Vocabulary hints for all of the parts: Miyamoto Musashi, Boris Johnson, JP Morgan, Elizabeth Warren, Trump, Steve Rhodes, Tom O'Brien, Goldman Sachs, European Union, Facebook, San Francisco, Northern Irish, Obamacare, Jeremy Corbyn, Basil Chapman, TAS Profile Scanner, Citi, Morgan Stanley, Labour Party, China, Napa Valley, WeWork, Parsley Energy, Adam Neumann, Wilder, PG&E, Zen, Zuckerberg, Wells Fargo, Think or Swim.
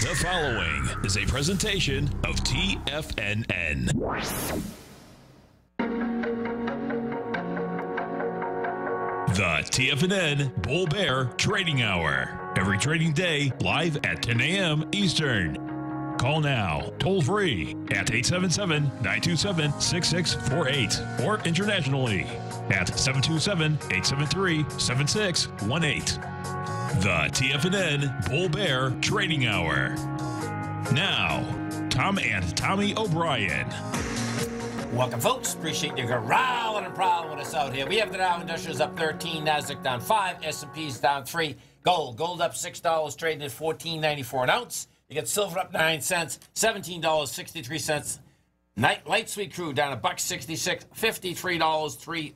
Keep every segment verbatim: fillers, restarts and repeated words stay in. The following is a presentation of T F N N. The T F N N Bull Bear Trading Hour. Every trading day, live at ten a m Eastern. Call now, toll free at eight seven seven, nine two seven, six six four eight or internationally at seven two seven, eight seven three, seven six one eight. The T F N N Bull Bear Trading Hour. Now, Tom and Tommy O'Brien. Welcome, folks. Appreciate you growling and prowling with us out here. We have the Dow Industrials up thirteen, Nasdaq down five, S and P's down three. Gold, gold up six dollars, trading at fourteen ninety-four an ounce. You get silver up nine cents, seventeen sixty-three. Night, light sweet crude down a buck sixty-six, fifty-three dollars and three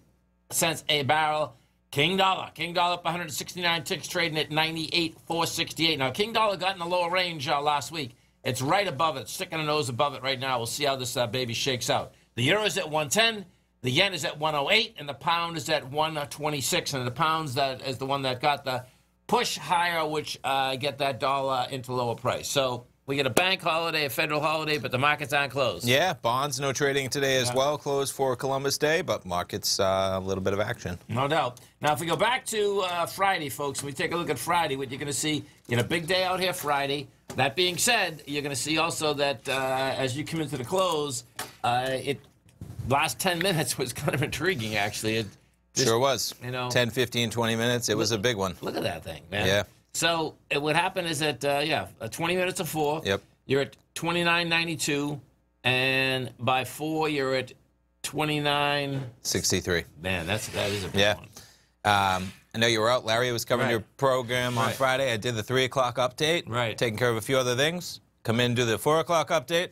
cents a barrel. King dollar, king dollar up one hundred sixty-nine ticks, trading at ninety-eight four sixty-eight. Now, king dollar got in the lower range uh, last week. It's right above it, sticking a nose above it right now. We'll see how this uh, baby shakes out. The euro is at one ten, the yen is at one oh eight, and the pound is at one twenty-six. And the pound's that is the one that got the push higher, which uh, get that dollar into lower price. So we get a bank holiday, a federal holiday, but the markets aren't closed. Yeah, bonds no trading today as yeah. well, closed for Columbus Day, but markets uh, a little bit of action. No doubt. Now, if we go back to uh, Friday, folks, we take a look at Friday, what you're going to see, you know, big day out here Friday. That being said, you're going to see also that uh, as you come into the close, uh, it last ten minutes was kind of intriguing, actually. It just, sure was. You know, ten, fifteen, twenty minutes. It look, was a big one. Look at that thing, man. Yeah. So it, what happened is that uh, yeah, twenty minutes of four. Yep. You're at twenty-nine ninety-two, and by four you're at twenty-nine sixty-three. Man, that's that is a big yeah. one. Um, I know you were out, Larry. I was covering right. your program on right. Friday. I did the three o'clock update. Right. Taking care of a few other things. Come in and do the four o'clock update.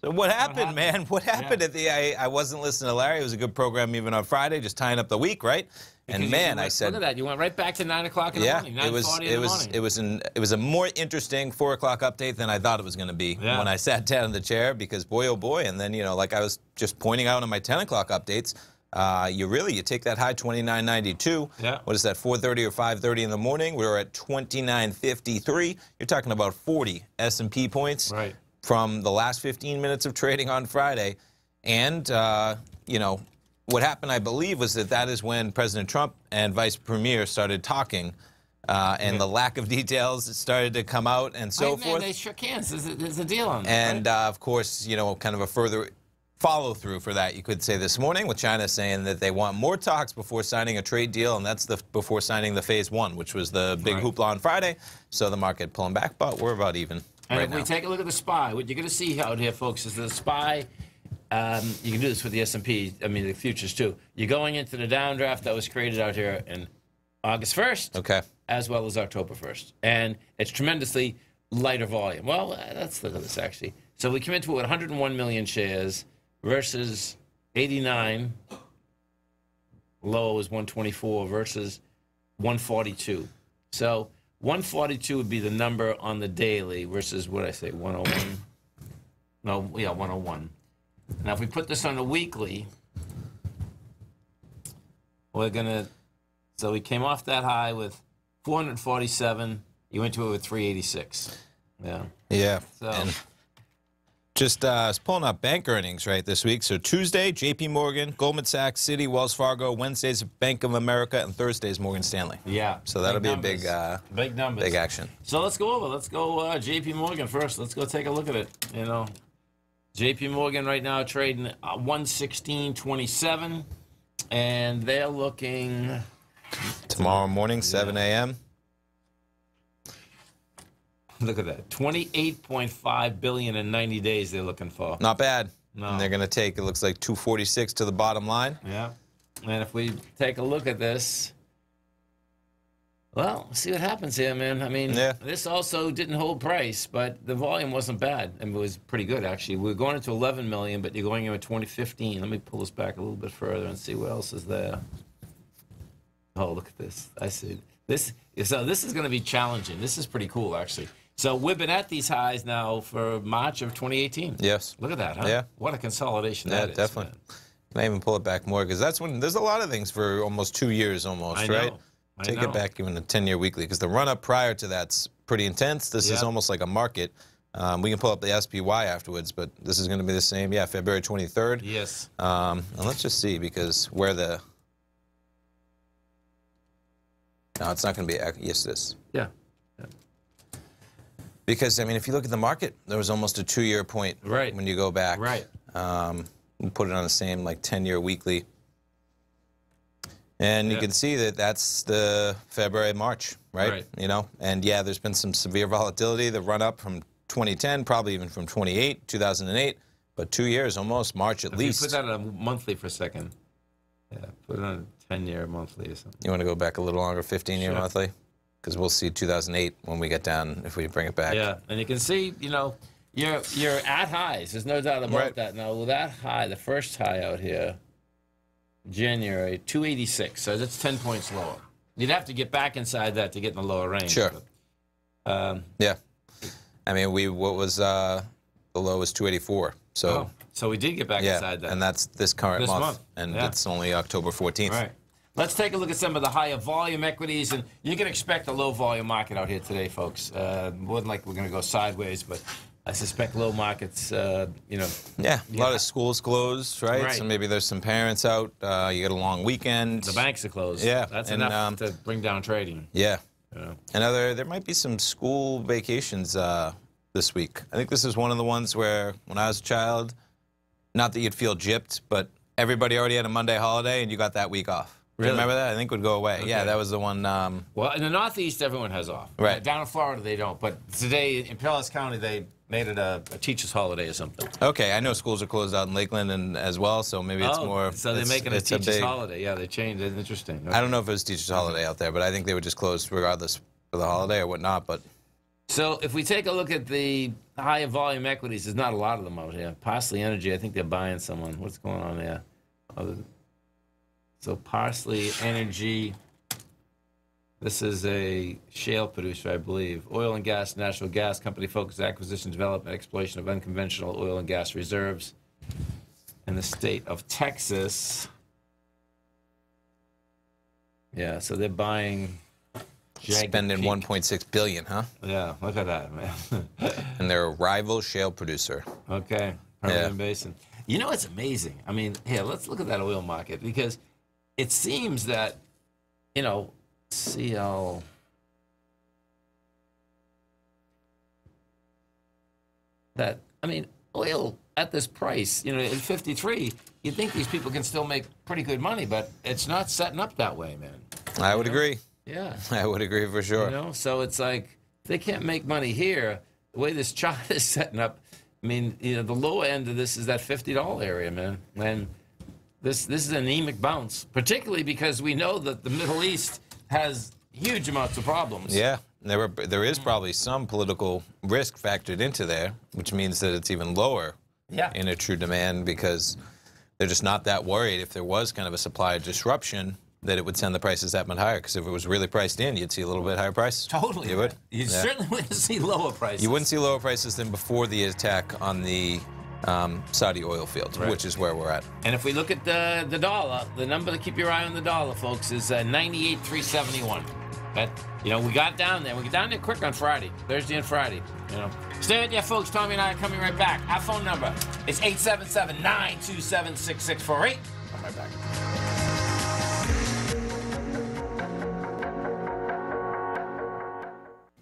So what happened, what happened, man? What happened yeah. at the? I, I wasn't listening to Larry. It was a good program even on Friday, just tying up the week, right? Because and man, went, I said, look at that. You went right back to nine o'clock in the yeah, morning. Yeah, it was. It was. It was an. It was a more interesting four o'clock update than I thought it was going to be yeah. when I sat down in the chair. Because boy, oh boy, and then you know, like I was just pointing out on my ten o'clock updates. Uh, you really, you take that high twenty-nine ninety-two, yeah. what is that, four thirty or five thirty in the morning? We were at twenty-nine fifty-three. You're talking about forty S and P points right. from the last fifteen minutes of trading on Friday. And, uh, you know, what happened, I believe, was that that is when President Trump and Vice Premier started talking. Uh, and yeah. the lack of details started to come out and so I mean, forth. They shook hands. There's a, there's a deal on that. And, right? uh, of course, you know, kind of a further follow through for that, you could say this morning, with China saying that they want more talks before signing a trade deal, and that's the before signing the phase one, which was the big right. hoopla on Friday. So the market pulling back, but we're about even. And right if now. we take a look at the S P Y, what you're going to see out here, folks, is the S P Y. Um, you can do this with the S and P. I mean, the futures too. You're going into the downdraft that was created out here in August first, okay, as well as October first, and it's tremendously lighter volume. Well, let's look at this actually. So we came into it with one hundred one million shares. Versus eighty-nine, low is one twenty-four versus one forty-two. So one forty-two would be the number on the daily versus, what did I say, one oh one? No, yeah, one oh one. Now, if we put this on the weekly, we're going to, so we came off that high with four forty-seven. You went to it with three eighty-six. Yeah. Yeah. So. And Just uh, pulling up bank earnings right this week. So Tuesday, J P Morgan, Goldman Sachs, Citi, Wells Fargo. Wednesday's Bank of America, and Thursday's Morgan Stanley. Yeah. So that'll be a big, uh, big numbers, big action. So let's go over. Let's go uh, J P Morgan first. Let's go take a look at it. You know, J P Morgan right now trading uh, one sixteen twenty-seven, and they're looking tomorrow morning, seven a m Look at that, twenty-eight point five billion dollars in ninety days they're looking for. Not bad. No. And they're going to take, it looks like, two forty-six to the bottom line. Yeah. And if we take a look at this, well, see what happens here, man. I mean, yeah. this also didn't hold price, but the volume wasn't bad. I mean, it was pretty good, actually. We were going into eleven million dollars, but you're going into twenty fifteen. Let me pull this back a little bit further and see what else is there. Oh, look at this. I see. This, so this is going to be challenging. This is pretty cool, actually. So we've been at these highs now for March of twenty eighteen. Yes. Look at that, huh? Yeah. What a consolidation yeah, that is. Yeah, definitely. Man. Can I even pull it back more? Because that's when there's a lot of things for almost two years almost, I right? Know. I Take know. it back even the ten-year weekly because the run-up prior to that's pretty intense. This yeah. is almost like a market. Um, we can pull up the S P Y afterwards, but this is going to be the same. Yeah, February twenty-third. Yes. Um, and let's just see, because where the... No, it's not going to be... Yes, this. Yeah. yeah. Because, I mean, if you look at the market, there was almost a two-year point right. when you go back. Right. Um, we put it on the same, like, ten-year weekly. And yeah. you can see that that's the February, March, right? right? You know? And, yeah, there's been some severe volatility. The run-up from... twenty ten, probably even from twenty-eight, two thousand eight, but two years almost, March at if least. You put that on a monthly for a second. Yeah, put it on a ten-year monthly or something. You want to go back a little longer, fifteen-year sure. monthly? Because we'll see two thousand eight when we get down, if we bring it back. Yeah, and you can see, you know, you're, you're at highs. There's no doubt about right. that. Now, well, that high, the first high out here, January, two eighty-six. So that's ten points lower. You'd have to get back inside that to get in the lower range. Sure. But, um, yeah. I mean, we what was uh, the low was two eighty-four. So, oh, so we did get back yeah, inside that. And that's this current this month, month, and yeah. it's only October fourteenth. All right. Let's take a look at some of the higher volume equities, and you can expect a low volume market out here today, folks. Uh, more than likely, we're going to go sideways, but I suspect low markets. Uh, you know, yeah, a lot know. of schools closed, right? right? So maybe there's some parents out. Uh, you get a long weekend. The banks are closed. Yeah, that's and, enough um, to bring down trading. Yeah. Yeah. And other, there might be some school vacations uh, this week. I think this is one of the ones where, when I was a child, not that you'd feel gypped, but everybody already had a Monday holiday and you got that week off. Really? Do you remember that? I think it would go away. Okay. Yeah, that was the one. Um, well, in the Northeast, everyone has off. Right. Down in Florida, they don't. But today, in Pinellas County, they made it a, a teacher's holiday or something. Okay, I know schools are closed out in Lakeland and as well, so maybe it's oh, more... so they're making it a teacher's a big, holiday. Yeah, they changed it. Interesting. Okay. I don't know if it was teacher's holiday out there, but I think they were just closed regardless of the holiday or whatnot, but... So if we take a look at the higher volume equities, there's not a lot of them out here. Parsley Energy, I think they're buying someone. What's going on there? Other So Parsley Energy, this is a shale producer, I believe. Oil and gas, natural gas company focused acquisition, development, exploitation of unconventional oil and gas reserves in the state of Texas. Yeah, so they're buying... Spending one point six billion dollars, huh? Yeah, look at that, man. And they're a rival shale producer. Okay, Permian yeah. Basin. You know, it's amazing. I mean, here, let's look at that oil market because... It seems that, you know, C L. That, I mean, oil at this price, you know, at fifty-three, you'd think these people can still make pretty good money, but it's not setting up that way, man. I would agree. Yeah. I would agree for sure. You know, so it's like they can't make money here. The way this chart is setting up, I mean, you know, the low end of this is that fifty dollar area, man. And This, this is an anemic bounce, particularly because we know that the Middle East has huge amounts of problems. Yeah, there, were, there is probably some political risk factored into there, which means that it's even lower yeah. in a true demand because they're just not that worried if there was kind of a supply disruption that it would send the prices that much higher. Because if it was really priced in, you'd see a little bit higher prices. Totally. You would. You yeah. certainly wouldn't see lower prices. You wouldn't see lower prices than before the attack on the... Um, Saudi oil fields, right. which is where we're at. And if we look at the, the dollar, the number to keep your eye on the dollar, folks, is uh, ninety-eight three seventy-one. That, you know, we got down there. We got down there quick on Friday, Thursday and Friday. You know, stay with you, folks. Tommy and I are coming right back. Our phone number is eight seven seven, nine two seven, six six four eight. I'm right back.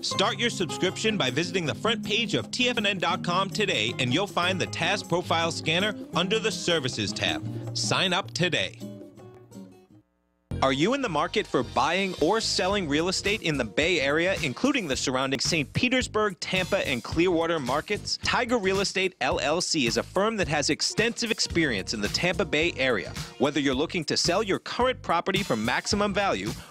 Start your subscription by visiting the front page of T F N N dot com today, and you'll find the T A S Profile Scanner under the Services tab. Sign up today. Are you in the market for buying or selling real estate in the Bay Area, including the surrounding Saint Petersburg, Tampa, and Clearwater markets? Tiger Real Estate L L C is a firm that has extensive experience in the Tampa Bay area. Whether you're looking to sell your current property for maximum value,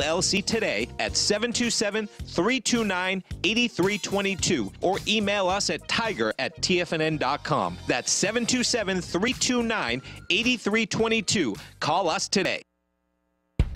L C today at seven two seven, three two nine, eight three two two or email us at tiger at T F N N dot com. That's seven two seven, three two nine, eight three two two. Call us today.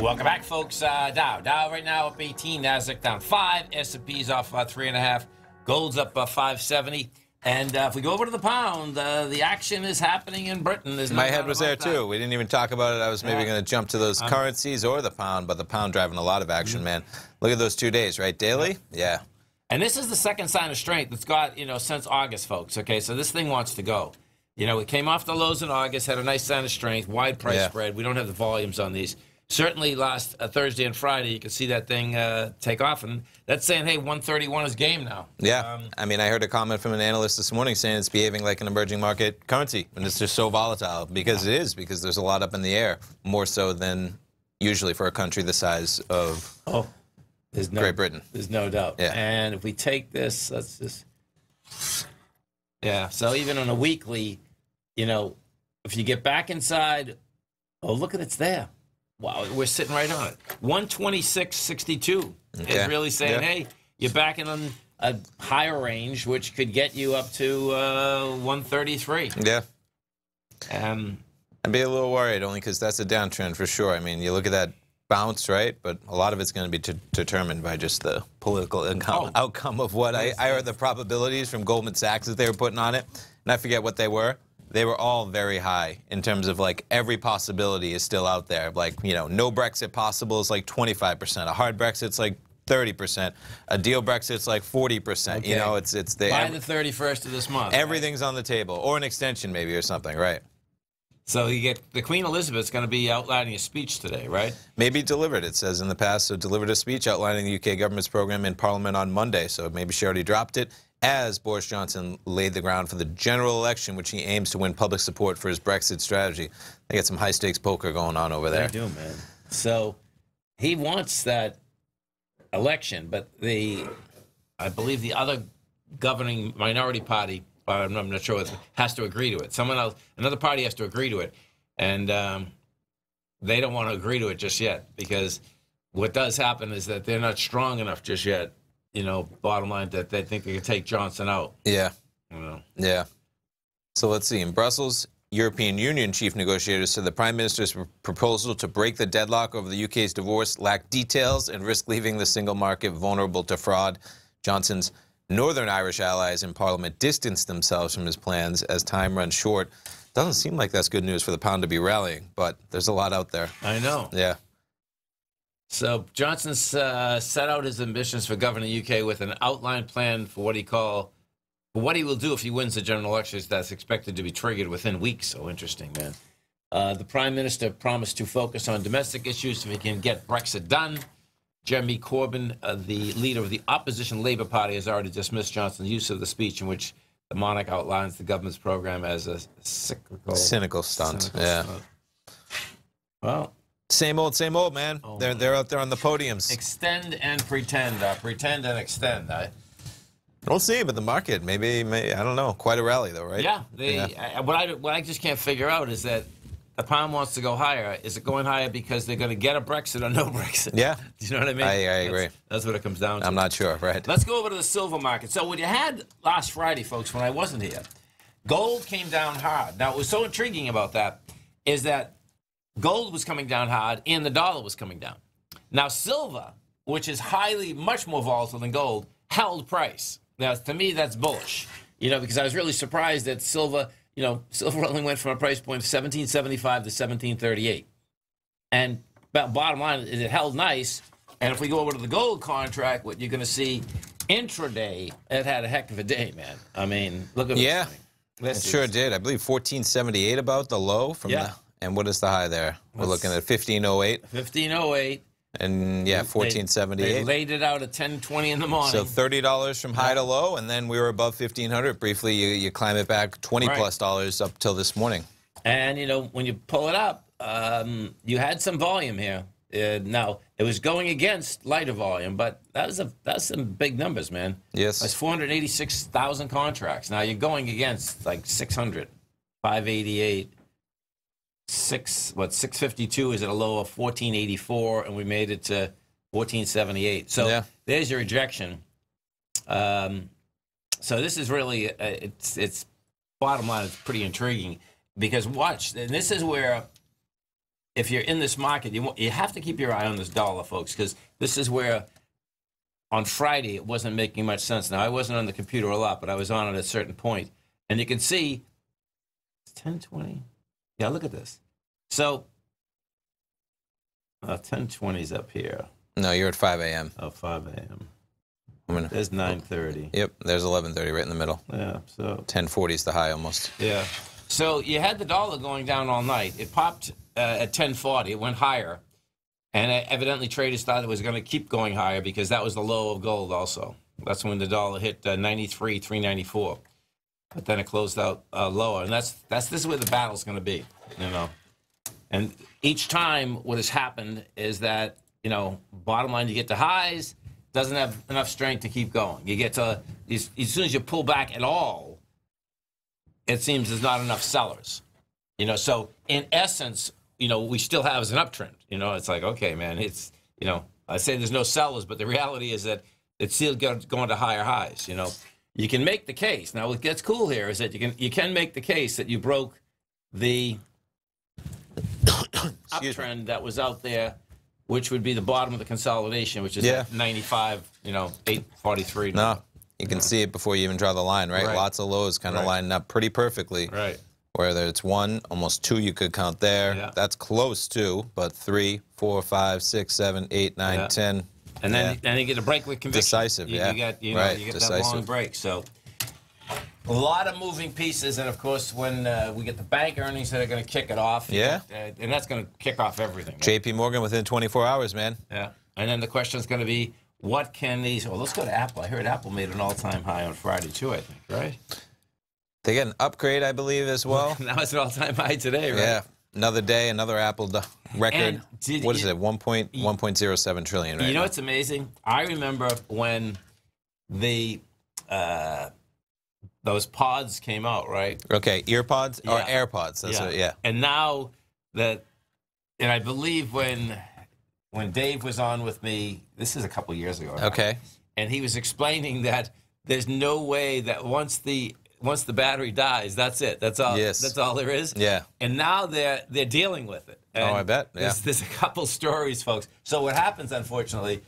Welcome back, folks. Uh, Dow. Dow right now up eighteen, NASDAQ down five, S and P's off uh, three and a half, gold's up uh, five seventy. And uh, if we go over to the pound, uh, the action is happening in Britain. There's no My head was there, that. too. We didn't even talk about it. I was maybe yeah. going to jump to those um, currencies or the pound, but the pound driving a lot of action, mm-hmm. man. Look at those two days, right? Daily? Yeah. And this is the second sign of strength that's got, you know, since August, folks. Okay, so this thing wants to go. You know, it came off the lows in August, had a nice sign of strength, wide price yeah. spread. We don't have the volumes on these. Certainly last uh, Thursday and Friday, you could see that thing uh, take off. And that's saying, hey, one thirty-one is game now. Yeah. Um, I mean, I heard a comment from an analyst this morning saying it's behaving like an emerging market currency. And it's just so volatile because it is, because there's a lot up in the air, more so than usually for a country the size of oh, there's no, Great Britain. There's no doubt. Yeah. And if we take this, let's just. Yeah. So even on a weekly, you know, if you get back inside, oh, look at it's there. Wow, we're sitting right on it. one twenty-six sixty-two okay. is really saying, yeah. hey, you're back in on a higher range, which could get you up to uh, one thirty-three. Yeah. Um, I'd be a little worried, only because that's a downtrend for sure. I mean, you look at that bounce, right? But a lot of it's going to be t determined by just the political income, oh. outcome of what I, I heard the probabilities from Goldman Sachs that they were putting on it. And I forget what they were. They were all very high in terms of, like, every possibility is still out there. Like, you know, no Brexit possible is like twenty-five percent. A hard Brexit's like thirty percent. A deal Brexit's like forty percent. Okay. You know, it's it's the by the thirty-first of this month. Everything's right? on the table, or an extension maybe or something, right? So you get the Queen Elizabeth's going to be outlining a speech today, right? Maybe delivered. It says in the past, so delivered a speech outlining the U K government's program in Parliament on Monday. So maybe she already dropped it. As Boris Johnson laid the ground for the general election, which he aims to win public support for his Brexit strategy. They got some high-stakes poker going on over there. They do, man. So he wants that election, but the, I believe the other governing minority party, I'm not sure, has to agree to it. Someone else, another party has to agree to it. And um, they don't want to agree to it just yet, because what does happen is that they're not strong enough just yet. You know, bottom line, that they think they can take Johnson out. Yeah. You know. Yeah. So let's see. In Brussels, European Union chief negotiator said the Prime Minister's proposal to break the deadlock over the U K's divorce lacked details and risked leaving the single market vulnerable to fraud. Johnson's Northern Irish allies in Parliament distanced themselves from his plans as time runs short. Doesn't seem like that's good news for the pound to be rallying, but there's a lot out there. I know. Yeah. So Johnson's uh, set out his ambitions for governing the U K with an outline plan for what he called what he will do if he wins the general elections that's expected to be triggered within weeks. So interesting, man. Uh, the Prime Minister promised to focus on domestic issues if he can get Brexit done. Jeremy Corbyn, uh, the leader of the opposition Labour Party, has already dismissed Johnson's use of the speech in which the monarch outlines the government's program as a cyclical, cynical stunt. Cynical yeah. Stunt. Well. Same old, same old, man. Oh, they're, they're out there on the podiums. Extend and pretend. Uh, pretend and extend. I, We'll see, but the market, maybe, maybe, I don't know, quite a rally though, right? Yeah. They, yeah. I, what, I, what I just can't figure out is that the pound wants to go higher. Is it going higher because they're going to get a Brexit or no Brexit? Yeah. Do you know what I mean? I, I agree. That's, that's what it comes down to. I'm not sure, right? Let's go over to the silver market. So what you had last Friday, folks, when I wasn't here, gold came down hard. Now, what was so intriguing about that is that gold was coming down hard and the dollar was coming down. Now, silver, which is highly, much more volatile than gold, held price. Now, to me, that's bullish, you know, because I was really surprised that silver, you know, silver only went from a price point of seventeen seventy-five to seventeen thirty-eight. And bottom line is it held nice. And if we go over to the gold contract, what you're going to see intraday, it had a heck of a day, man. I mean, look at yeah, this. Yeah, it sure did. I believe fourteen seventy-eight about the low from yeah. the, and what is the high there? We're What's, looking at fifteen oh eight. fifteen oh eight. And yeah, fourteen seventy-eight. They laid it out at ten twenty in the morning. So thirty dollars from high to low, and then we were above fifteen hundred briefly. You, you climb it back twenty right. plus dollars up till this morning. And you know, when you pull it up, um, you had some volume here. Uh, now it was going against lighter volume, but that was a that's some big numbers, man. Yes, that's four hundred eighty-six thousand contracts. Now you're going against like six hundred, five eighty-eight. Six what six fifty two is at a low of fourteen eighty four, and we made it to fourteen seventy eight. So yeah. there's your rejection. Um, so this is really uh, it's it's bottom line. It's pretty intriguing because watch, and this is where if you're in this market, you you have to keep your eye on this dollar, folks, because this is where on Friday it wasn't making much sense. Now I wasn't on the computer a lot, but I was on at a certain point, and you can see it's ten twenty. Yeah, look at this. So, uh, ten twenty's up here. No, you're at five A M Oh, five A M There's nine thirty. Yep, there's eleven thirty right in the middle. Yeah, so. ten forty's the high almost. Yeah. So you had the dollar going down all night. It popped uh, at ten forty. It went higher. And uh, evidently traders thought it was going to keep going higher because that was the low of gold also. That's when the dollar hit uh, ninety-three, three ninety-four. But then it closed out uh, lower, and that's that's this is where the battle's going to be, you know. And each time, what has happened is that you know, bottom line, you get to highs, doesn't have enough strength to keep going. You get to as, as soon as you pull back at all, it seems there's not enough sellers, you know. So in essence, you know, we still have as an uptrend, you know. It's like okay, man, it's you know, I say there's no sellers, but the reality is that it's still going to higher highs, you know. You can make the case. Now, what gets cool here is that you can you can make the case that you broke the uptrend that was out there, which would be the bottom of the consolidation, which is yeah. at ninety-five, you know, eight forty-three. No, now. you can yeah. see it before you even draw the line, right? right. Lots of lows kind of right. lining up pretty perfectly. Right. Whether it's one, almost two, you could count there. Yeah. That's close to, but three, four, five, six, seven, eight, nine, yeah. ten. And then, yeah. then you get a break with conviction. Decisive, you, yeah. You get, you know, right. you get Decisive. that long break. So a lot of moving pieces. And, of course, when uh, we get the bank earnings that are going to kick it off. Yeah. And, uh, and that's going to kick off everything. Right? J P Morgan within twenty-four hours, man. Yeah. And then the question is going to be, what can these... Well, let's go to Apple. I heard Apple made an all-time high on Friday, too, I think, right? They get an upgrade, I believe, as well. Now it's an all-time high today, right? Yeah. Another day, another Apple record. Did, what is it, one point zero seven trillion, right? You know what's amazing? I remember when the uh, those pods came out, right? Okay, ear pods yeah. or AirPods. That's yeah. What, yeah. And now that, and I believe when when Dave was on with me, this is a couple years ago. Right? Okay. And he was explaining that there's no way that once the once the battery dies, that's it. That's all. Yes. That's all there is. Yeah. And now they're they're dealing with it. And oh, I bet. Yeah. There's, there's a couple stories, folks. So what happens, unfortunately,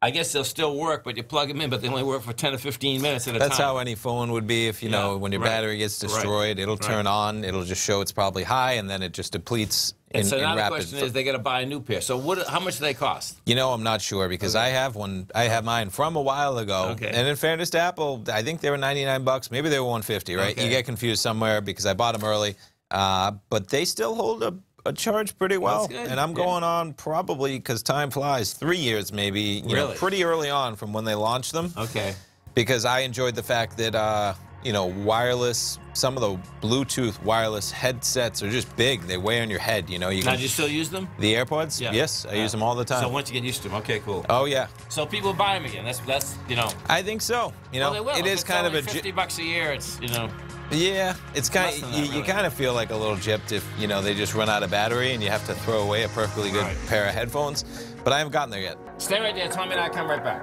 I guess they'll still work, but you plug them in, but they only work for ten or fifteen minutes at a that's time. That's how any phone would be if, you yeah, know, when your right. battery gets destroyed, right. it'll turn right. on, it'll just show it's probably high, and then it just depletes in, and so now the question is, they got to buy a new pair. So what? How much do they cost? You know, I'm not sure because okay. I have one. I have mine from a while ago. Okay. And in fairness to Apple, I think they were ninety-nine bucks. Maybe they were one fifty. Right? Okay. You get confused somewhere because I bought them early, uh, but they still hold a, a charge pretty well. And I'm going yeah. on probably because time flies, three years maybe. You really? know, pretty early on from when they launched them. Okay. Because I enjoyed the fact that. Uh, You know, wireless, some of the Bluetooth wireless headsets are just big. They weigh on your head, you know. You can, now, do you still use them? The AirPods? Yeah. Yes, I yeah. use them all the time. So once you get used to them, okay, cool. Oh, yeah. So people buy them again. That's, that's you know. I think so. You know, well, they will. It is kind of a... fifty bucks a year, it's, you know. Yeah, it's kind of, you, really. you kind of feel like a little gypped if, you know, they just run out of battery and you have to throw away a perfectly good right. pair of headphones. But I haven't gotten there yet. Stay right there. Tommy and I come right back.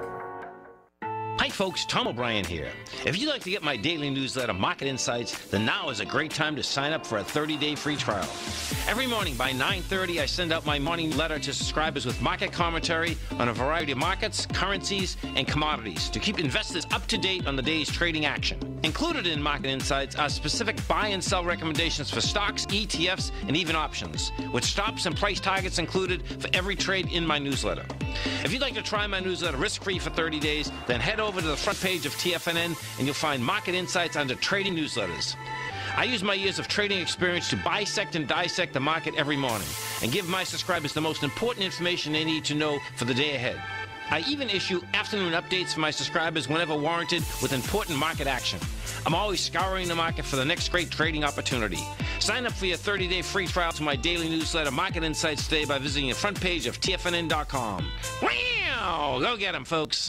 Hi folks, Tom O'Brien here. If you'd like to get my daily newsletter, Market Insights, then now is a great time to sign up for a thirty-day free trial. Every morning by nine thirty, I send out my morning letter to subscribers with market commentary on a variety of markets, currencies, and commodities to keep investors up to date on the day's trading action. Included in Market Insights are specific buy and sell recommendations for stocks, E T Fs, and even options, with stops and price targets included for every trade in my newsletter. If you'd like to try my newsletter risk-free for thirty days, then head over over to the front page of T F N N and you'll find Market Insights under Trading Newsletters. I use my years of trading experience to bisect and dissect the market every morning and give my subscribers the most important information they need to know for the day ahead. I even issue afternoon updates for my subscribers whenever warranted with important market action. I'm always scouring the market for the next great trading opportunity. Sign up for your thirty-day free trial to my daily newsletter, Market Insights, today by visiting the front page of T F N N dot com. Wow! Go get them, folks.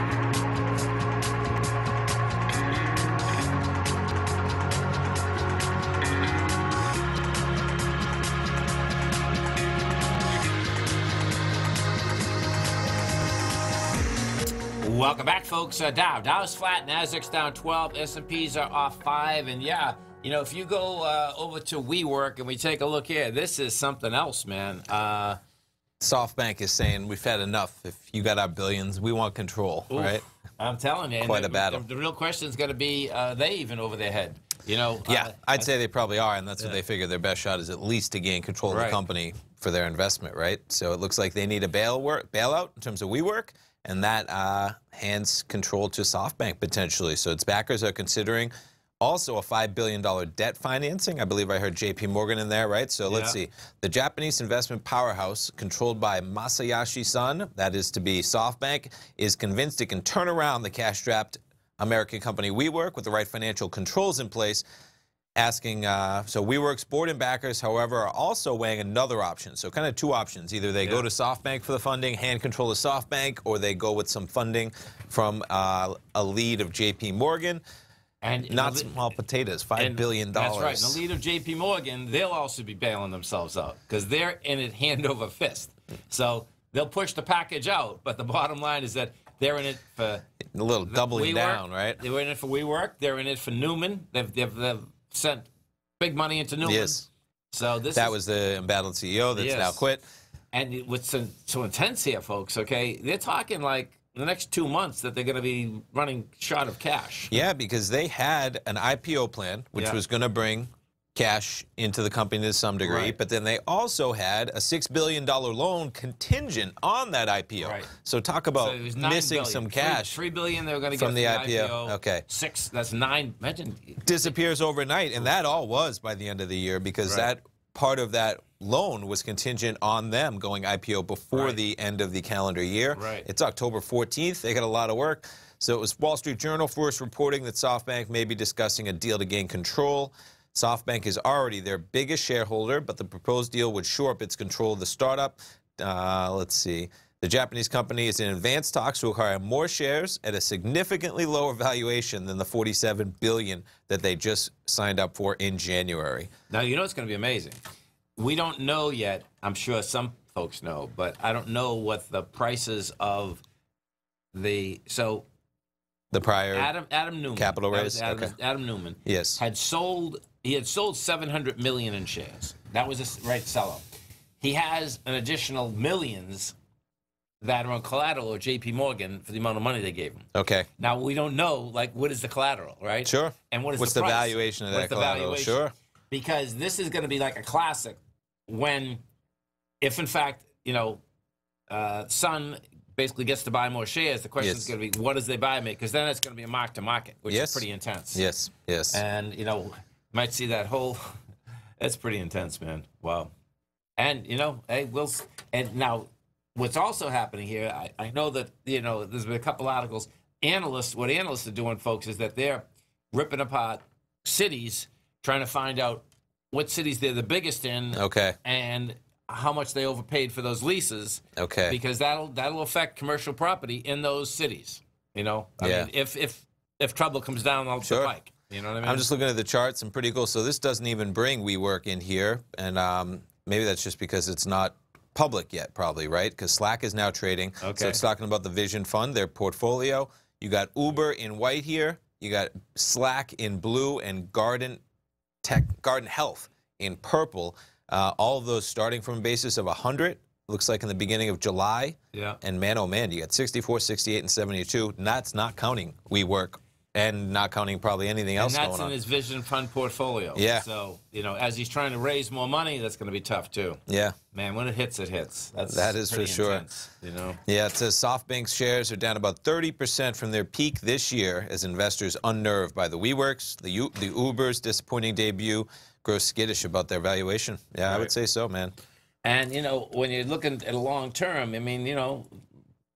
Welcome back, folks. Uh, Dow. Dow's flat. Nasdaq's down twelve. S and P's are off five. And, yeah, you know, if you go uh, over to WeWork and we take a look here, this is something else, man. Uh, SoftBank is saying we've had enough. If you got our billions, we want control, oof, right? I'm telling you. Quite the, a battle. The, the real question's going to be, uh, they even over their head? You know, yeah, uh, I'd I, say they probably are, and that's yeah. what they figure their best shot is, at least to gain control right. of the company for their investment, right? So it looks like they need a bail work, bailout in terms of WeWork, and that uh, hands control to SoftBank potentially. So its backers are considering also a five billion dollar debt financing. I believe I heard J P Morgan in there, right? So yeah. let's see. The Japanese investment powerhouse, controlled by Masayoshi-san, that is to be SoftBank, is convinced it can turn around the cash-strapped American company WeWork with the right financial controls in place. Asking, uh, so WeWork's board and backers, however, are also weighing another option. So kind of two options. Either they yeah. go to SoftBank for the funding, hand control to SoftBank, or they go with some funding from uh, a lead of J P Morgan. And not the, small potatoes, five billion dollars. That's right. In the lead of J P Morgan, they'll also be bailing themselves out because they're in it hand over fist. So they'll push the package out, but the bottom line is that they're in it for... A little doubling down, right? They were in it for WeWork. They're in it for Neumann. They've... they've, they've sent big money into Neumann. Yes. So this that is, was the embattled C E O that's yes. now quit. And what's so intense here, folks, okay, they're talking like the next two months that they're going to be running short of cash. Yeah, because they had an I P O plan, which yeah. was going to bring cash into the company to some degree, right. but then they also had a six billion dollar loan contingent on that I P O. Right. So talk about so missing billion. some cash. Three, three billion they were going to get from the, the I P O. I P O. Okay. Six, that's nine. Imagine. Disappears overnight, and that all was by the end of the year because right. that part of that loan was contingent on them going I P O before right. the end of the calendar year. Right. It's October fourteenth. They got a lot of work. So it was Wall Street Journal first reporting that SoftBank may be discussing a deal to gain control. SoftBank is already their biggest shareholder, but the proposed deal would shore up its control of the startup. Uh, let's see. The Japanese company is in advanced talks to acquire more shares at a significantly lower valuation than the forty-seven billion dollars that they just signed up for in January. Now, you know it's going to be amazing. We don't know yet. I'm sure some folks know, but I don't know what the prices of the... so. The prior Adam Adam Neumann capital raise. Adam, okay. Adam Neumann yes. had sold. He had sold seven hundred million in shares. That was a right seller. He has an additional millions that are on collateral or J P Morgan for the amount of money they gave him. Okay. Now we don't know, like, what is the collateral, right? Sure. And what is what's the, the valuation of what's that the collateral? Valuation? Sure. Because this is going to be like a classic when, if in fact, you know, uh, Sun basically gets to buy more shares, the question yes. is going to be, what does they buy make? Because then it's going to be a mark to market, which yes. is pretty intense. Yes, yes. And, you know, might see that whole, that's pretty intense, man. Wow. And, you know, hey, we'll, and now what's also happening here, I, I know that, you know, there's been a couple articles. Analysts, what analysts are doing, folks, is that they're ripping apart cities, trying to find out what cities they're the biggest in. Okay. And how much they overpaid for those leases. Okay. Because that'll that'll affect commercial property in those cities. You know? I yeah. mean, if if if trouble comes down on sure. the pike. You know what I mean? I'm just looking at the charts and pretty cool. So this doesn't even bring WeWork in here. And um maybe that's just because it's not public yet, probably, right? Because Slack is now trading. Okay. So it's talking about the Vision Fund, their portfolio. You got Uber in white here, you got Slack in blue, and Garden Tech Garden Health in purple. Uh, all of those starting from a basis of one hundred, looks like in the beginning of July. Yeah. And man, oh man, you got sixty-four, sixty-eight, and seventy-two. And that's not counting WeWork and not counting probably anything else going on. And that's in his Vision Fund portfolio. Yeah. So, you know, as he's trying to raise more money, that's going to be tough too. Yeah. Man, when it hits, it hits. That's that is for sure. Intense, you know? Yeah, it says SoftBank shares are down about thirty percent from their peak this year as investors unnerved by the WeWorks, the, U the Uber's disappointing debut, grow skittish about their valuation. Yeah, right. I would say so, man. And, you know, when you're looking at a long term, I mean, you know,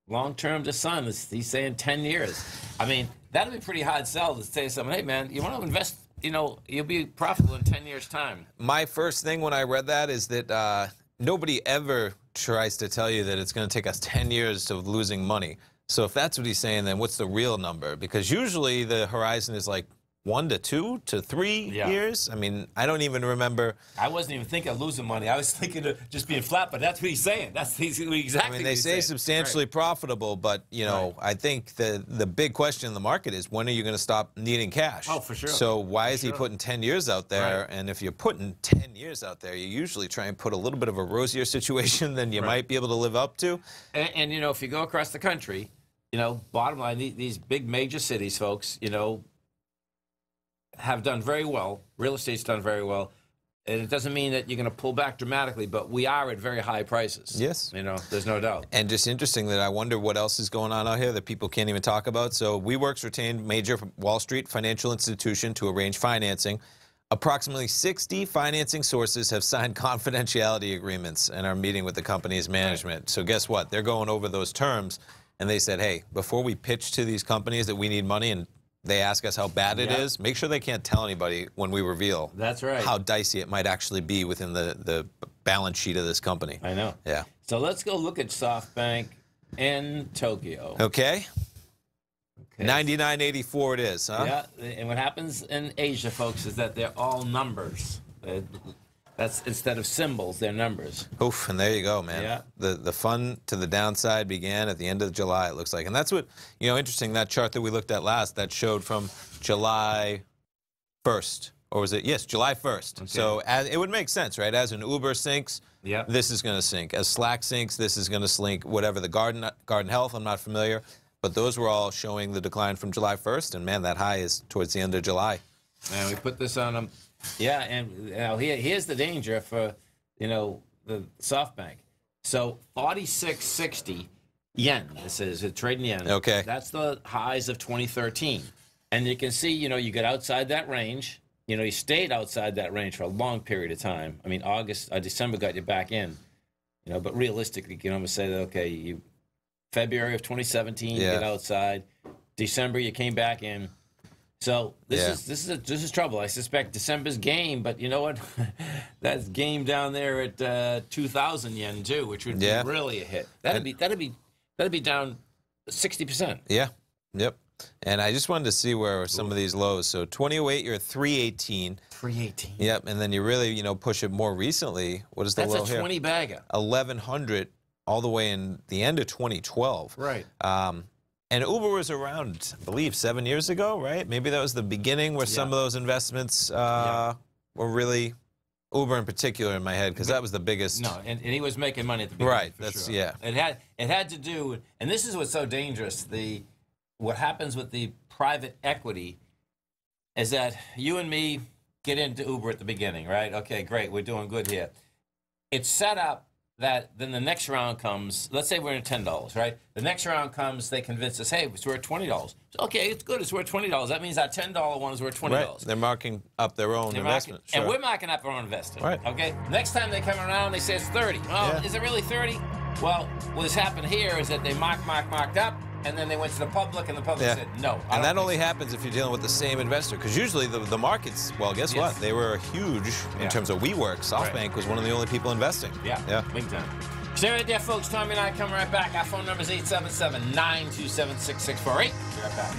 long term to Sun, is, he's saying ten years. I mean, that would be pretty hard sell to say something, hey, man, you want to invest, you know, you'll be profitable in ten years' time. My first thing when I read that is that uh, nobody ever tries to tell you that it's going to take us ten years of losing money. So if that's what he's saying, then what's the real number? Because usually the horizon is like, One to two to three yeah. years? I mean, I don't even remember. I wasn't even thinking of losing money. I was thinking of just being flat, but that's what he's saying. That's exactly what he's saying. I mean, they say substantially right. profitable, but, you know, right. I think the, the big question in the market is when are you going to stop needing cash? Oh, for sure. So why for is sure. he putting ten years out there? Right. And if you're putting ten years out there, you usually try and put a little bit of a rosier situation than you right. might be able to live up to. And, and, you know, if you go across the country, you know, bottom line, these, these big major cities, folks, you know, have done very well. Real estate's done very well. And it doesn't mean that you're going to pull back dramatically, but we are at very high prices. Yes. You know, there's no doubt. And just interesting that I wonder what else is going on out here that people can't even talk about. So WeWork's retained major Wall Street financial institution to arrange financing. Approximately sixty financing sources have signed confidentiality agreements and are meeting with the company's management. So guess what? They're going over those terms. And they said, hey, before we pitch to these companies that we need money and they ask us how bad it yep. is, make sure they can't tell anybody when we reveal That's right. how dicey it might actually be within the, the balance sheet of this company. I know. Yeah. So let's go look at SoftBank in Tokyo. Okay. Okay. ninety-nine eighty-four it is, huh? Yeah, and what happens in Asia, folks, is that they're all numbers. That's instead of symbols, they're numbers. Oof, and there you go, man. Yeah. The the fun to the downside began at the end of July, it looks like. And that's what, you know, interesting, that chart that we looked at last, that showed from July first. Or was it? Yes, July first. Okay. So as, it would make sense, right? As an Uber sinks, yeah. this is going to sink. As Slack sinks, this is going to slink. Whatever the Garden, Garden Health, I'm not familiar. But those were all showing the decline from July first. And, man, that high is towards the end of July. And we put this on them. Um, Yeah, and you know, here, here's the danger for, you know, the SoftBank. So forty-six sixty yen, this is a trade in yen. Okay. That's the highs of twenty thirteen. And you can see, you know, you get outside that range. You know, you stayed outside that range for a long period of time. I mean, August, uh, December got you back in. You know, but realistically, you can almost say that, okay, you February of twenty seventeen, yeah. you get outside. December, you came back in. So this yeah. is this is a, this is trouble. I suspect December's game, but you know what? That's game down there at uh, two thousand yen too, which would yeah. be really a hit. That'd and, be that'd be that'd be down sixty percent. Yeah. Yep. And I just wanted to see where some Ooh. of these lows. So twenty oh eight, you're at three eighteen. Three eighteen. Yep. And then you really you know push it more recently. What is the That's low here? That's a twenty bagger. Eleven hundred, all the way in the end of twenty twelve. Right. Um, And Uber was around, I believe, seven years ago, right? Maybe that was the beginning where yeah. some of those investments uh, yeah. were really, Uber in particular in my head, because that was the biggest. No, and, and he was making money at the beginning, right, that's, sure. yeah. It had, it had to do, and this is what's so dangerous, the what happens with the private equity is that you and me get into Uber at the beginning, right? Okay, great, we're doing good here. It's set up that then the next round comes, let's say we're in ten dollars, right? The next round comes, they convince us, hey, it's worth twenty dollars. Okay, it's good, it's worth twenty dollars. That means our ten dollar one is worth twenty dollars. Right. They're marking up their own They're investment. Marking, sure. And we're marking up our own investment, right. okay? Next time they come around, they say it's thirty dollars. Oh, yeah. Is it really thirty dollars? Well, what's happened here is that they mark, mark, marked up, and then they went to the public, and the public yeah. said, no. I and that only so. happens if you're dealing with the same investor, because usually the, the markets, well, guess yes. what? They were huge in yeah. terms of WeWork. SoftBank right. was one of the only people investing. Yeah, yeah. big time. Stay right there, folks. Tommy and I come right back. Our phone number is eight seven seven, nine two seven, six six four eight. Be right back.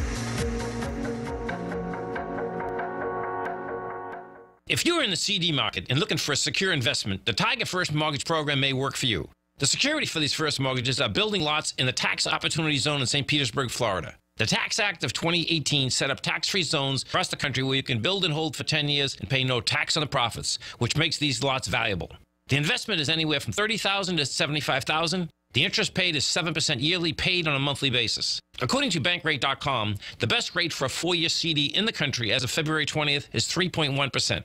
If you're in the C D market and looking for a secure investment, the Tiger First Mortgage Program may work for you. The security for these first mortgages are building lots in the tax opportunity zone in Saint Petersburg, Florida. The Tax Act of twenty eighteen set up tax-free zones across the country where you can build and hold for ten years and pay no tax on the profits, which makes these lots valuable. The investment is anywhere from thirty thousand dollars to seventy-five thousand dollars. The interest paid is seven percent yearly paid on a monthly basis. According to bankrate dot com, the best rate for a four-year C D in the country as of February twentieth is three point one percent.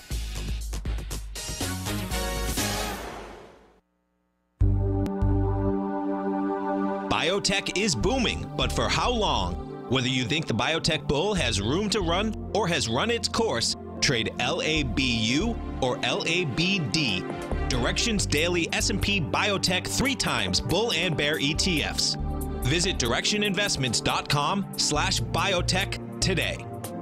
Biotech is booming, but for how long? Whether you think the biotech bull has room to run or has run its course, trade L A B U or L A B D. Direction's daily S and P Biotech three times bull and bear E T Fs. Visit direction investments dot com slash biotech today.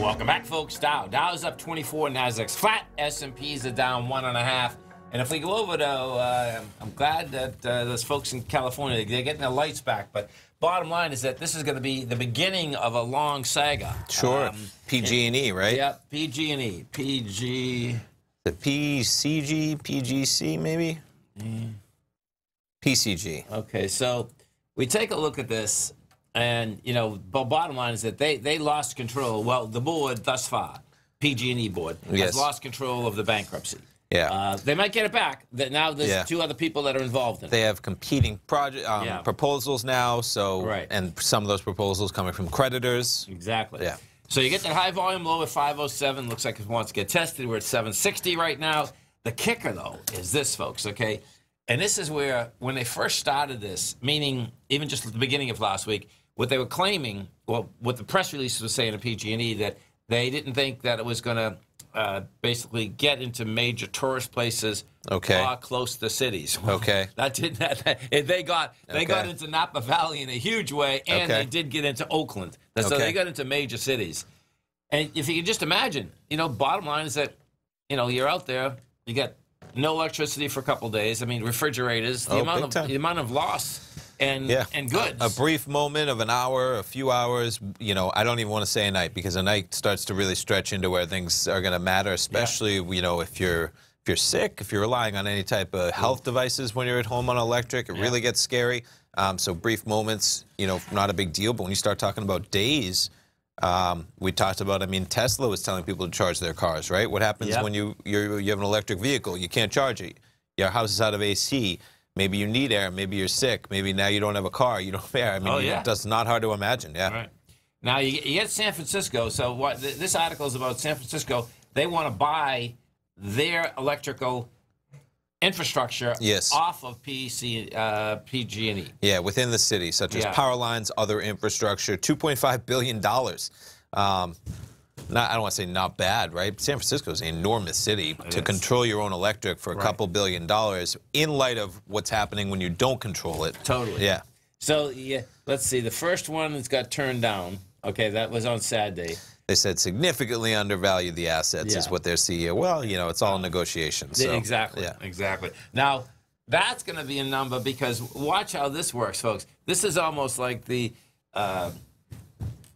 Welcome back, folks. Dow. Dow's up twenty-four, Nasdaq's flat, S and P's are down one and a half. And if we go over to, uh, I'm glad that uh, those folks in California, they're getting their lights back. But bottom line is that this is going to be the beginning of a long saga. Sure. Um, P G and E, right? Yep. Yeah, P G and E. P G. The P C G, P G C, maybe? Mm. P C G. Okay, so we take a look at this. And, you know, but bottom line is that they, they lost control. Well, the board thus far, P G and E board, yes. has lost control of the bankruptcy. Yeah. Uh, they might get it back. That Now there's yeah. two other people that are involved in they it. They have competing project, um, yeah. proposals now, so right. and some of those proposals coming from creditors. Exactly. Yeah. So you get that high volume low at five oh seven. Looks like it wants to get tested. We're at seven sixty right now. The kicker, though, is this, folks, okay? And this is where, when they first started this, meaning even just at the beginning of last week, what they were claiming, well, what the press release was saying to P G and E, that they didn't think that it was going to uh, basically get into major tourist places okay. far close to cities. Okay. that didn't. That, they got they okay. got into Napa Valley in a huge way, and okay. they did get into Oakland. So okay. they got into major cities. And if you can just imagine, you know, bottom line is that, you know, you're out there, you got no electricity for a couple of days. I mean, refrigerators. The oh, amount of time. the amount of loss. And, yeah. and goods. A brief moment of an hour, a few hours, you know, I don't even want to say a night, because a night starts to really stretch into where things are going to matter, especially, yeah. you know, if you're if you're sick, if you're relying on any type of health devices when you're at home on electric, it yeah. really gets scary. Um, so brief moments, you know, not a big deal. But when you start talking about days, um, we talked about, I mean, Tesla was telling people to charge their cars, right? What happens yeah. when you you're, you have an electric vehicle? You can't charge it. Your house is out of A C. Maybe you need air. Maybe you're sick. Maybe now you don't have a car. You don't have air. I mean, oh, yeah. that's not hard to imagine. Yeah. Right. Now, you, you get San Francisco. So what th this article is about San Francisco. They want to buy their electrical infrastructure yes. off of P C, uh, P G and E. Yeah, within the city, such as yeah. power lines, other infrastructure, two point five billion dollars. Um, Not, I don't want to say not bad, right? San Francisco is an enormous city. It to is. Control your own electric for a right. couple billion dollars in light of what's happening when you don't control it. Totally. Yeah. So, yeah, let's see. The first one that's got turned down, okay, that was on Saturday. They said significantly undervalued the assets yeah. is what their C E O. Well, you know, it's all negotiations. So, exactly. Yeah. Exactly. Now, that's going to be a number, because watch how this works, folks. This is almost like the... Uh,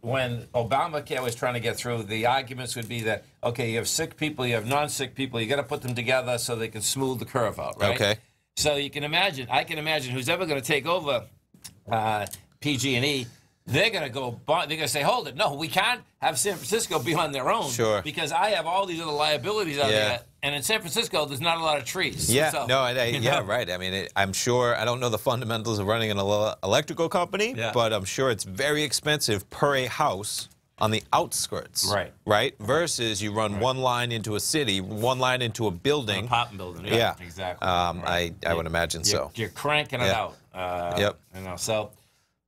when Obamacare was trying to get through, the arguments would be that, okay, you have sick people, you have non-sick people, you got to put them together so they can smooth the curve out, right? Okay. So you can imagine, I can imagine who's ever going to take over uh, P G and E, they're going to go, they're going to say, hold it, no, we can't have San Francisco be on their own. Sure. Because I have all these other liabilities out yeah. there And in San Francisco, there's not a lot of trees. Yeah, so, no, I, I, yeah, know? right. I mean, it, I'm sure, I don't know the fundamentals of running an ele electrical company, yeah. but I'm sure it's very expensive per a house on the outskirts. Right. Right? Versus you run right. one line into a city, one line into a building. A pop building. Yeah, yeah. exactly. Um, right. I, I would imagine you're, so. You're cranking it yeah. out. Uh, yep. You know, so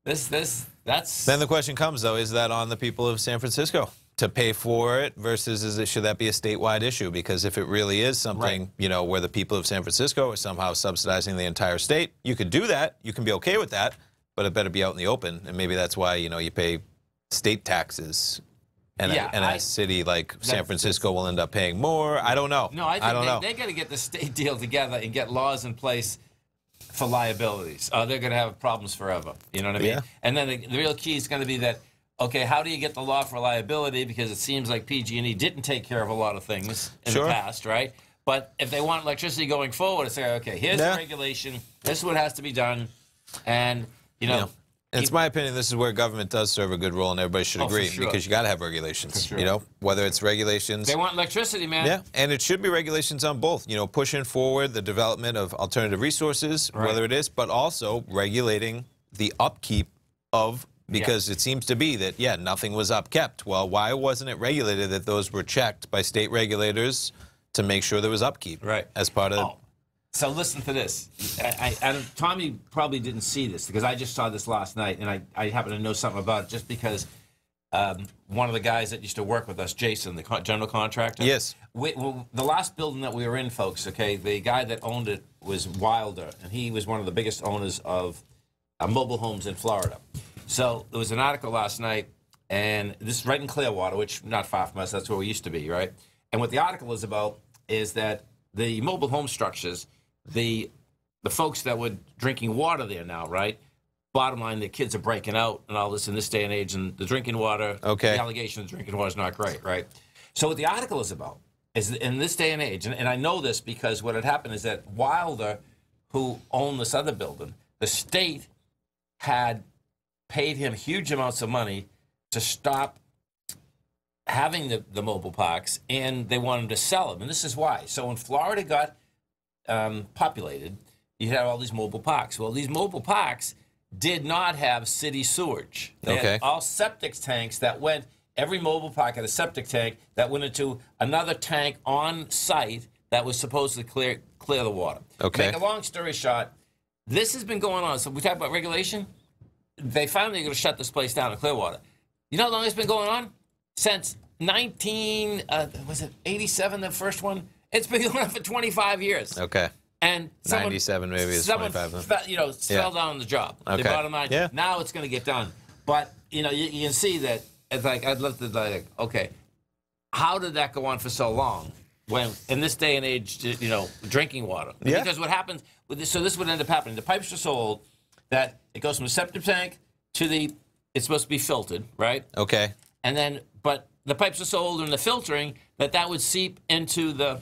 this, this, that's... Then the question comes, though, is that on the people of San Francisco to pay for it versus is it, should that be a statewide issue? Because if it really is something, right. you know, where the people of San Francisco are somehow subsidizing the entire state, you could do that. You can be okay with that, but it better be out in the open. And maybe that's why, you know, you pay state taxes and, yeah, a, and I, a city like San Francisco will end up paying more. I don't know. No, I think I don't they, they got to get the state deal together and get laws in place for liabilities. Oh, they're going to have problems forever. You know what I mean? Yeah. And then the, the real key is going to be that, okay, how do you get the law for liability? Because it seems like P G and E didn't take care of a lot of things in sure. the past, right? But if they want electricity going forward, it's like, okay, here's yeah. the regulation. This is what has to be done. And, you know. Yeah. It's my opinion this is where government does serve a good role, and everybody should oh, agree, sure. because you got to have regulations, sure. you know, whether it's regulations. They want electricity, man. Yeah, and it should be regulations on both, you know, pushing forward the development of alternative resources, right. whether it is, but also regulating the upkeep of Because yeah. it seems to be that, yeah, nothing was upkept. Well, why wasn't it regulated that those were checked by state regulators to make sure there was upkeep? Right. As part of... Oh. So listen to this. I, I, I, Tommy probably didn't see this because I just saw this last night, and I, I happen to know something about it just because um, one of the guys that used to work with us, Jason, the co general contractor. Yes. We, well, the last building that we were in, folks, okay, the guy that owned it was Wilder, and he was one of the biggest owners of uh, mobile homes in Florida. So there was an article last night, and this is right in Clearwater, which not far from us, that's where we used to be, right? And what the article is about is that the mobile home structures, the the folks that were drinking water there now, right? Bottom line, the kids are breaking out and all this in this day and age, and the drinking water, okay. the allegation of drinking water is not great, right? So what the article is about is in this day and age, and, and I know this because what had happened is that Wilder, who owned this other building, the state had... paid him huge amounts of money to stop having the, the mobile parks, and they wanted to sell them. And this is why. So when Florida got um, populated, you had all these mobile parks. Well, these mobile parks did not have city sewage. They okay. had all septic tanks that went, every mobile park had a septic tank that went into another tank on site that was supposed to clear, clear the water. Okay. Make a long story short, this has been going on. So we talk about regulation. They finally are going to shut this place down in Clearwater. You know how long it's been going on? Since nineteen, uh, was it eighty-seven, the first one? It's been going on for twenty-five years. Okay. And someone, ninety-seven maybe is someone twenty-five. Someone, you know, yeah. fell down on the job. Okay. The bottom line, yeah. now it's going to get done. But, you know, you, you can see that, it's like, I'd love to, like, okay, how did that go on for so long? When, in this day and age, you know, drinking water. Yeah. Because what happens, with this, so this would end up happening. The pipes are so old that it goes from the septic tank to the, it's supposed to be filtered, right? Okay. And then, but the pipes are so old in the filtering that that would seep into the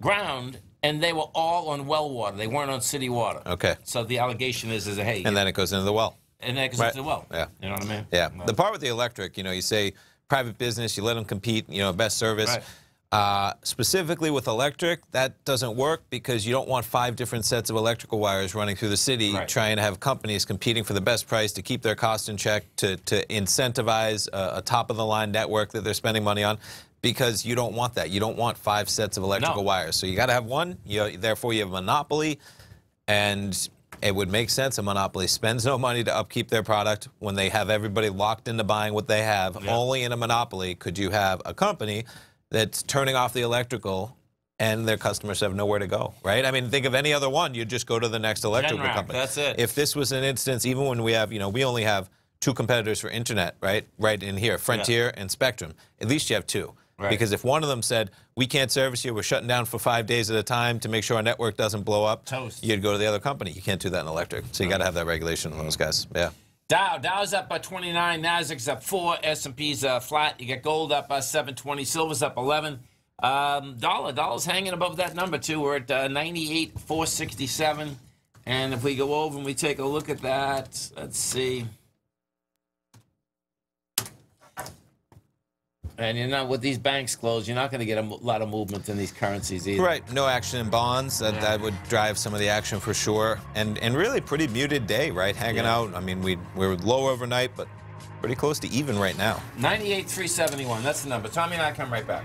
ground, and they were all on well water. They weren't on city water. Okay. So the allegation is, is hey. And yeah. then it goes into the well. And then it goes right. into the well. Yeah. You know what I mean? Yeah. No. The part with the electric, you know, you say private business, you let them compete, you know, best service. Right. Uh, specifically with electric, that doesn't work because you don't want five different sets of electrical wires running through the city right. trying to have companies competing for the best price to keep their cost in check, to, to incentivize a, a top-of-the-line network that they're spending money on, because you don't want that. You don't want five sets of electrical no. wires. So you got to have one. You, therefore, you have a monopoly, and it would make sense. A monopoly spends no money to upkeep their product when they have everybody locked into buying what they have. Yeah. Only in a monopoly could you have a company that's turning off the electrical, and their customers have nowhere to go, right? I mean, think of any other one, you just go to the next electrical Generac, company. That's it. If this was an instance, even when we have, you know, we only have two competitors for internet, right? Right in here, Frontier yeah. and Spectrum. At least you have two. Right. Because if one of them said, we can't service you, we're shutting down for five days at a time to make sure our network doesn't blow up, Toast. you'd go to the other company. You can't do that in electric. So you got to have that regulation on those guys, yeah. Dow, Dow's up by twenty-nine, Nasdaq's up four, S and P's uh, flat. You got gold up by seven twenty, silver's up eleven. Um, dollar, dollar's hanging above that number too. We're at uh, ninety-eight four sixty-seven. And if we go over and we take a look at that, let's see. And you're not with these banks closed, you're not going to get a lot of movement in these currencies either. Right. No action in bonds. That, yeah. that would drive some of the action for sure. And and really pretty muted day, right? Hanging yeah. out. I mean, we we were low overnight, but pretty close to even right now. ninety-eight three seventy-one. That's the number. Tommy and I come right back.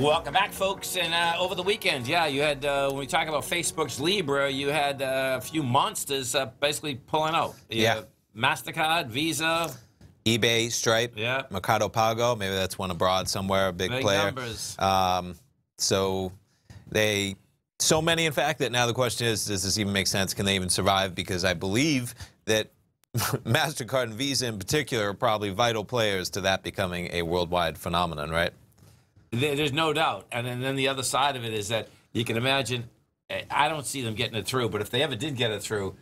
Welcome back, folks. And uh, over the weekend, yeah, you had, uh, when we talk about Facebook's Libra, you had uh, a few monsters uh, basically pulling out. Yeah. MasterCard, Visa, eBay, Stripe, yeah. Mercado Pago. Maybe that's one abroad somewhere, a big, big player. Big numbers. Um, so they, so many, in fact, that now the question is, does this even make sense? Can they even survive? Because I believe that MasterCard and Visa in particular are probably vital players to that becoming a worldwide phenomenon, right? There's no doubt. And then the other side of it is that you can imagine, I don't see them getting it through, but if they ever did get it through,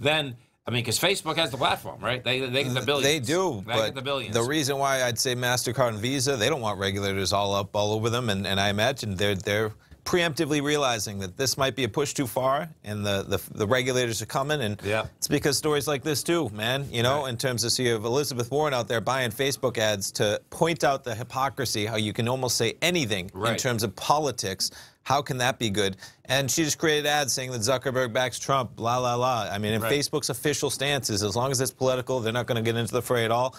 then, I mean, because Facebook has the platform, right? They, they get the billions. They do, they but get the, billions. The reason why I'd say MasterCard and Visa, they don't want regulators all up all over them, and, and I imagine they're, they're preemptively realizing that this might be a push too far, and the, the, the regulators are coming, and yeah. it's because stories like this too, man, you know, right. in terms of, so you have Elizabeth Warren out there buying Facebook ads to point out the hypocrisy, how you can almost say anything right. in terms of politics, How can that be good? And she just created ads saying that Zuckerberg backs Trump, la, la, la. I mean, and right. Facebook's official stance is, as long as it's political, they're not going to get into the fray at all.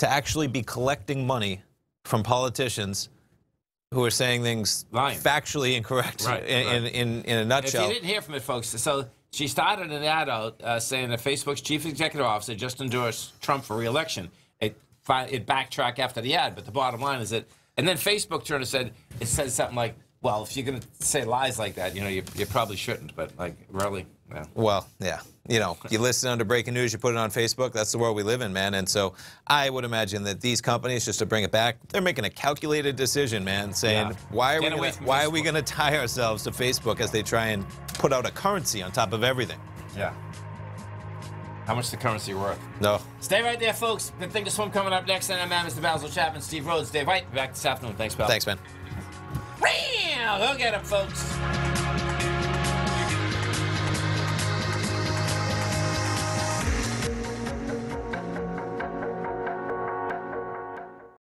To actually be collecting money from politicians who are saying things Lying. factually incorrect right, in, right. In, in, in a nutshell. If you didn't hear from it, folks, so she started an ad out uh, saying that Facebook's chief executive officer just endorsed Trump for re-election. It, it backtracked after the ad, but the bottom line is that, and then Facebook turned and said, it says something like, well, if you're going to say lies like that, you know, you, you probably shouldn't, but, like, really? Yeah. Well, yeah. You know, you listen under breaking news, you put it on Facebook. That's the world we live in, man. And so I would imagine that these companies, just to bring it back, they're making a calculated decision, man, saying, yeah. why are Get we gonna, why are we going to tie ourselves to Facebook as they try and put out a currency on top of everything? Yeah. How much the currency worth? No. Stay right there, folks. The Think or Swim coming up next. And I'm Mister Basil Chapman, Steve Rhodes, Dave White. Back this afternoon. Thanks, pal. Thanks, man. Real! Go get him, folks.